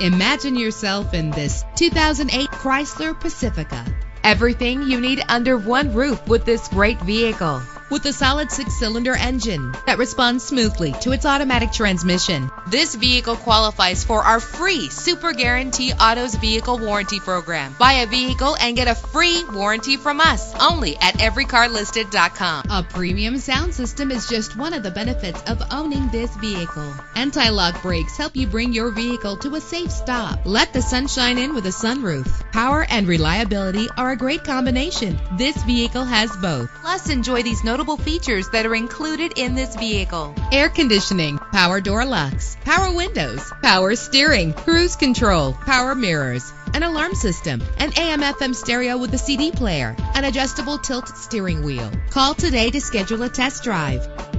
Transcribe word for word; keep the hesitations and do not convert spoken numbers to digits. Imagine yourself in this two thousand eight Chrysler Pacifica. Everything you need under one roof with this great vehicle. With a solid six-cylinder engine that responds smoothly to its automatic transmission. This vehicle qualifies for our free Super Guarantee Autos Vehicle Warranty Program. Buy a vehicle and get a free warranty from us only at every car listed dot com. A premium sound system is just one of the benefits of owning this vehicle. Anti-lock brakes help you bring your vehicle to a safe stop. Let the sunshine in with a sunroof. Power and reliability are a great combination. This vehicle has both. Plus, enjoy these notable features that are included in this vehicle: air conditioning, power door locks, power windows, power steering, cruise control, power mirrors, an alarm system, an A M F M stereo with a C D player, an adjustable tilt steering wheel. Call today to schedule a test drive.